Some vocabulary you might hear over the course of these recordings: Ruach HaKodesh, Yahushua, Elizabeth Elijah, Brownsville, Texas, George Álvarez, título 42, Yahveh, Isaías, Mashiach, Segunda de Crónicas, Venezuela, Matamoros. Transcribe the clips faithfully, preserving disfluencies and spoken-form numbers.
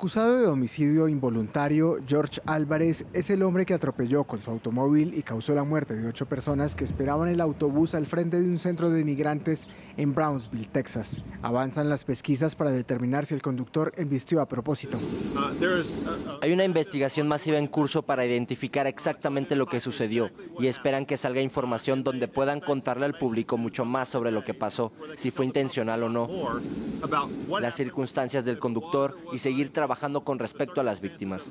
acusado de homicidio involuntario, George Álvarez es el hombre que atropelló con su automóvil y causó la muerte de ocho personas que esperaban el autobús al frente de un centro de migrantes en Brownsville, Texas. Avanzan las pesquisas para determinar si el conductor embistió a propósito. Hay una investigación masiva en curso para identificar exactamente lo que sucedió y esperan que salga información donde puedan contarle al público mucho más sobre lo que pasó, si fue intencional o no, las circunstancias del conductor y seguir trabajando trabajando con respecto a las víctimas.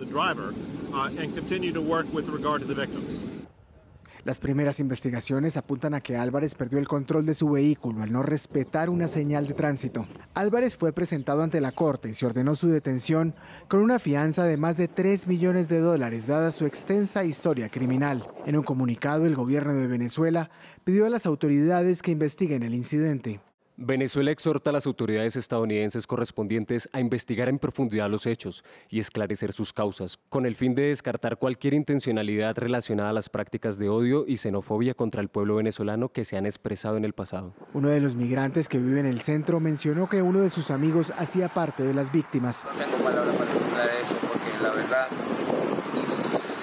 Las primeras investigaciones apuntan a que Álvarez perdió el control de su vehículo al no respetar una señal de tránsito. Álvarez fue presentado ante la corte y se ordenó su detención con una fianza de más de tres millones de dólares, dada su extensa historia criminal. En un comunicado, el gobierno de Venezuela pidió a las autoridades que investiguen el incidente. Venezuela exhorta a las autoridades estadounidenses correspondientes a investigar en profundidad los hechos y esclarecer sus causas, con el fin de descartar cualquier intencionalidad relacionada a las prácticas de odio y xenofobia contra el pueblo venezolano que se han expresado en el pasado. Uno de los migrantes que vive en el centro mencionó que uno de sus amigos hacía parte de las víctimas. No tengo palabras para explicar eso porque la verdad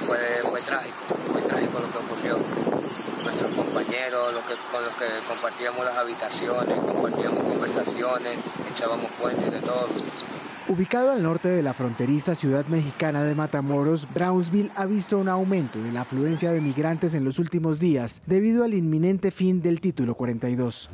fue, fue trágico, fue trágico lo que ocurrió. Nuestros compañeros, los que, con los que compartíamos las habitaciones, compartíamos conversaciones, echábamos puentes de todo. Ubicado al norte de la fronteriza ciudad mexicana de Matamoros, Brownsville ha visto un aumento de la afluencia de migrantes en los últimos días debido al inminente fin del título cuarenta y dos.